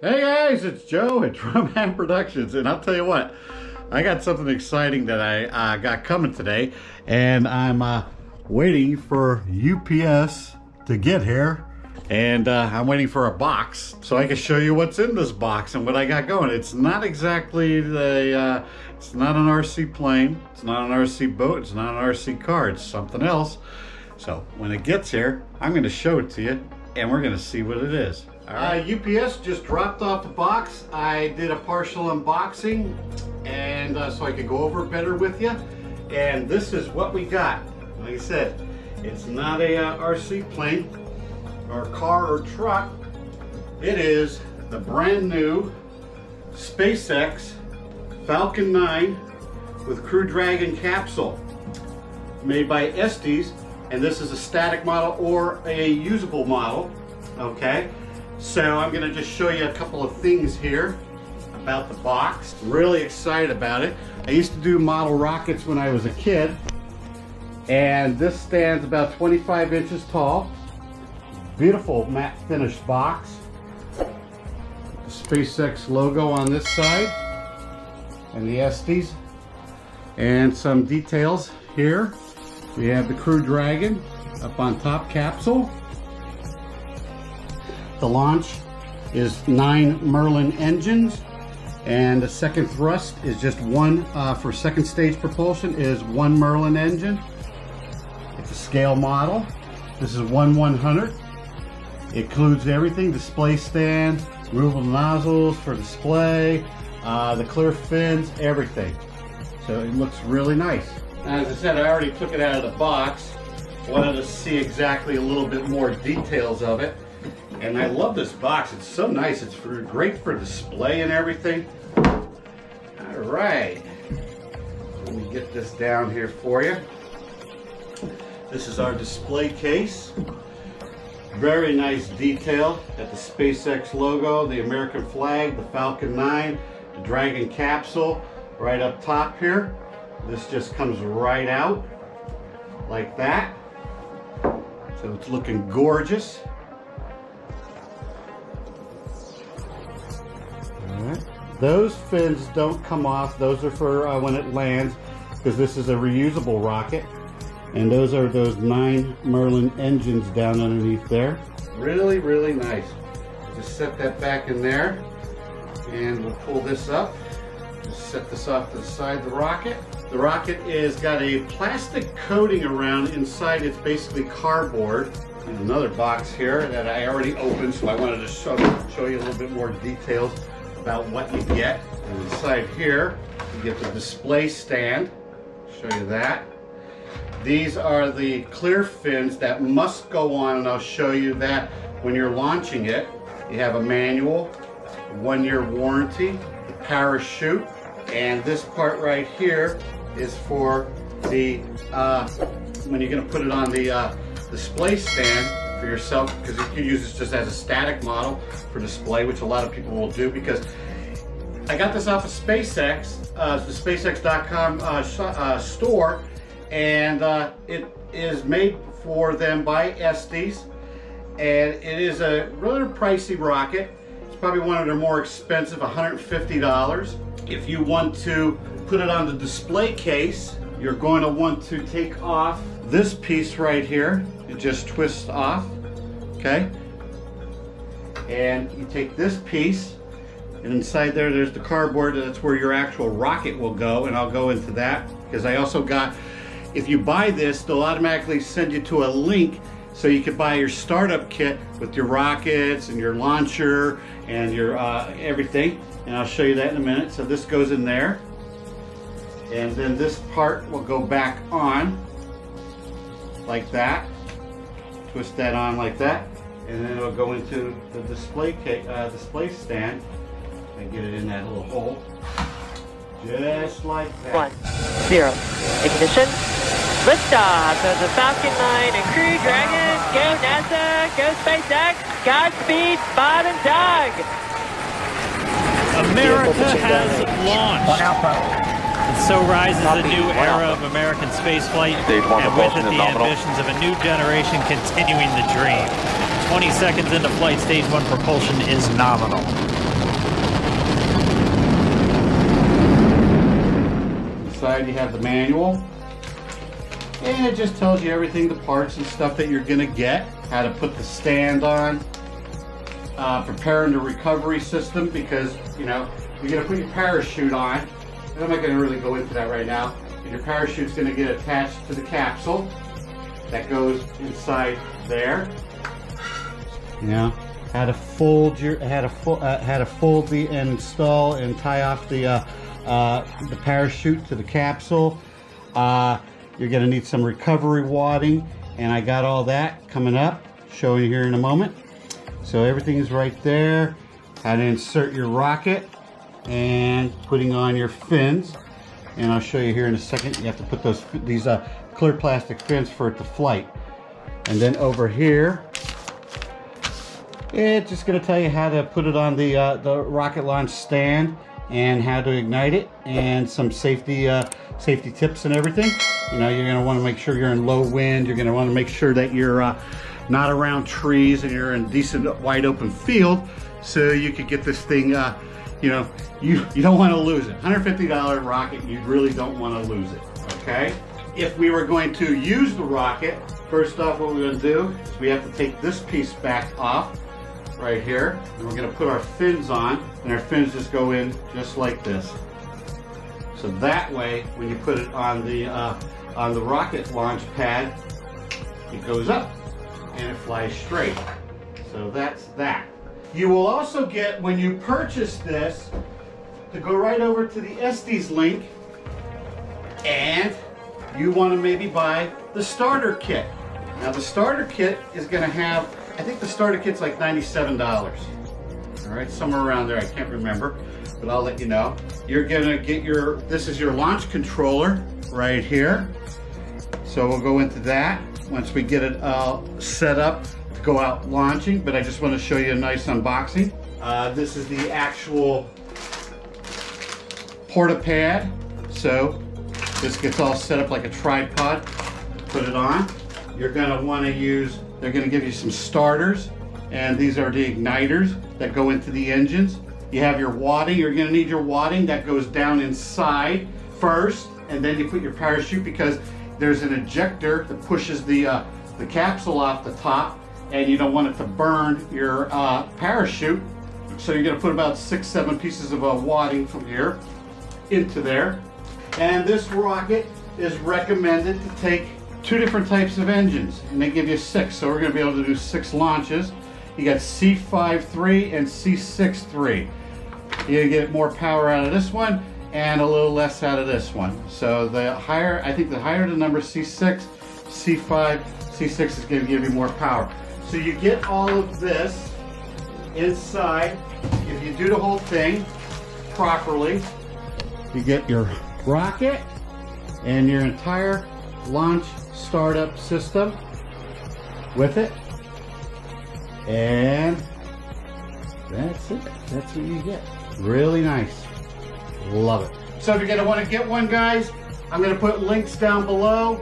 Hey guys, it's Joe at Droneman Productions, and I'll tell you what, I got something exciting that I got coming today, and I'm waiting for UPS to get here, and I'm waiting for a box so I can show you what's in this box and what I got going. It's not exactly the, it's not an RC plane, it's not an RC boat, it's not an RC car, it's something else. So when it gets here, I'm going to show it to you, and we're going to see what it is. UPS just dropped off the box. I did a partial unboxing, and so I could go over better with you. And this is what we got. Like I said, it's not a RC plane or car or truck. It is the brand new SpaceX Falcon 9 with Crew Dragon capsule, made by Estes, and this is a static model or a usable model. Okay. So I'm gonna just show you a couple of things here about the box. Really excited about it. I used to do model rockets when I was a kid, and this stands about 25 inches tall. Beautiful matte finish box. The SpaceX logo on this side, and the Estes, and some details here. We have the Crew Dragon up on top capsule. The launch is 9 Merlin engines, and the second thrust is just one, for second stage propulsion is 1 Merlin engine. It's a scale model. This is 1/100. It includes everything: display stand, removable nozzles for display, the clear fins, everything. So it looks really nice. As I said, I already took it out of the box. Wanted to see exactly a little bit more details of it. And I love this box. It's so nice. It's great for display and everything. All right. Let me get this down here for you. This is our display case. Very nice detail at the SpaceX logo, the American flag, the Falcon 9, the Dragon capsule right up top here. This just comes right out like that. So it's looking gorgeous. Those fins don't come off. Those are for when it lands, because this is a reusable rocket. And those are those 9 Merlin engines down underneath there. Really, really nice. Just set that back in there, and we'll pull this up. Just set this off to the side of the rocket. The rocket is got a plastic coating around inside. It's basically cardboard. And another box here that I already opened, so I wanted to show you a little bit more details about what you get. And inside here, you get the display stand. Show you that. These are the clear fins that must go on, and I'll show you that when you're launching it. You have a manual, 1-year warranty, the parachute, and this part right here is for the when you're going to put it on the display stand for yourself, because you can use this just as a static model for display, which a lot of people will do. Because I got this off of SpaceX, the SpaceX.com store, and it is made for them by Estes, and it is a rather pricey rocket. It's probably one of their more expensive, $150. If you want to put it on the display case, you're going to want to take off this piece right here. It just twists off, okay? And you take this piece, and inside there, there's the cardboard. That's where your actual rocket will go, and I'll go into that, because I also got, if you buy this, they'll automatically send you to a link so you can buy your startup kit with your rockets and your launcher and your everything, and I'll show you that in a minute. So this goes in there, and then this part will go back on like that. Twist that on like that, and then it'll go into the display case, display stand, and get it in that little hole, just like that. 10, ignition, liftoff of the Falcon 9 and Crew Dragon. Go NASA, go SpaceX, Godspeed, Bob and Doug. America has launched. And so rises a new era of American spaceflight, and with it the ambitions of a new generation continuing the dream. 20 seconds into flight, stage 1 propulsion is nominal. Inside you have the manual, and it just tells you everything, the parts and stuff that you're going to get, how to put the stand on, preparing the recovery system, because, you know, you're going to put your parachute on. And I'm not going to really go into that right now. And your parachute's going to get attached to the capsule that goes inside there. You know, how to fold your, how to fold the and install and tie off the parachute to the capsule. You're going to need some recovery wadding, and I got all that coming up. Show you here in a moment. So everything's right there. How to insert your rocket and putting on your fins, and I'll show you here in a second. You have to put those these clear plastic fins for it to flight. And then over here, it's just going to tell you how to put it on the rocket launch stand and how to ignite it, and some safety tips and everything. You know, you're going to want to make sure you're in low wind. You're going to want to make sure that you're not around trees and you're in decent wide open field, so you could get this thing. You know, you don't want to lose it. $150 rocket, you really don't want to lose it, okay? If we were going to use the rocket, first off, what we're going to do is we have to take this piece back off right here, and we're going to put our fins on, and our fins just go in just like this. So that way, when you put it on the rocket launch pad, it goes up and it flies straight. So that's that. You will also get, when you purchase this, to go right over to the Estes link, and you want to maybe buy the starter kit. Now the starter kit is going to have, I think the starter kit's like $97. All right, somewhere around there, I can't remember, but I'll let you know. You're going to get your, this is your launch controller right here. So we'll go into that once we get it set up. Go out launching, but I just want to show you a nice unboxing. This is the actual porta pad, so this gets all set up like a tripod. Put it on. You're going to want to use, they're going to give you some starters, and these are the igniters that go into the engines. You have your wadding. You're going to need your wadding that goes down inside first, and then you put your parachute, because there's an ejector that pushes the capsule off the top, and you don't want it to burn your parachute. So you're gonna put about 6-7 pieces of wadding from here into there. And this rocket is recommended to take 2 different types of engines, and they give you 6. So we're gonna be able to do 6 launches. You got C53 and C63. You get more power out of this one and a little less out of this one. So the higher, I think the higher the number, C6, C5, C6 is gonna give you more power. So you get all of this inside. If you do the whole thing properly, you get your rocket and your entire launch startup system with it. And that's it. That's what you get. Really nice. Love it. So if you're going to want to get one, guys, I'm going to put links down below.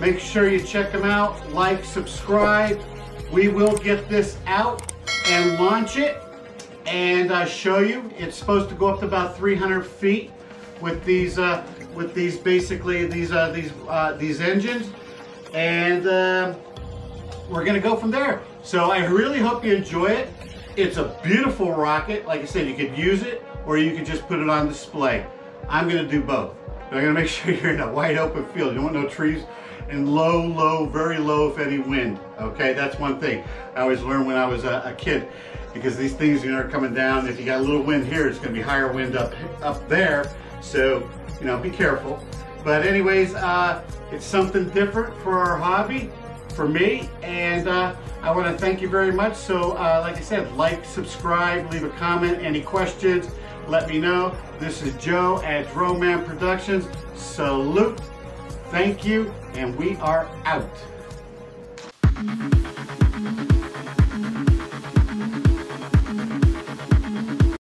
Make sure you check them out. Like, subscribe. We will get this out and launch it, and show you. It's supposed to go up to about 300 feet with these basically these engines, and we're gonna go from there. So I really hope you enjoy it. It's a beautiful rocket. Like I said, you could use it or you could just put it on display. I'm gonna do both. But I'm gonna make sure you're in a wide open field. You don't want no trees. And low, very low, if any, wind. Okay, that's one thing I always learned when I was a kid, because these things, you know, are coming down. If you got a little wind here, it's going to be higher wind up there. So, you know, be careful. But anyways, it's something different for our hobby, for me, and I want to thank you very much. So, like I said, like, subscribe, leave a comment, any questions, let me know. This is Joe at Droneman Productions. Salute. Thank you, and we are out.